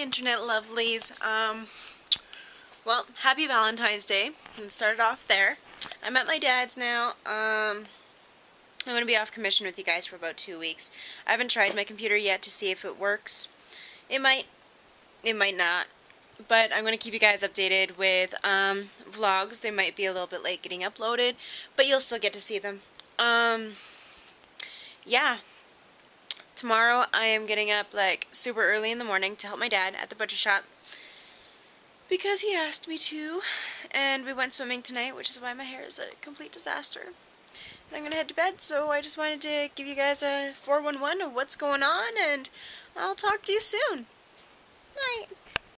Internet lovelies. Well, happy Valentine's Day. And start it off there. I'm at my dad's now. I'm going to be off commission with you guys for about 2 weeks. I haven't tried my computer yet to see if it works. It might not. But I'm going to keep you guys updated with vlogs. They might be a little bit late getting uploaded, but you'll still get to see them. Yeah. Tomorrow I am getting up like super early in the morning to help my dad at the butcher shop because he asked me to, and we went swimming tonight, which is why my hair is a complete disaster. And I'm going to head to bed, so I just wanted to give you guys a 411 of what's going on, and I'll talk to you soon. Night.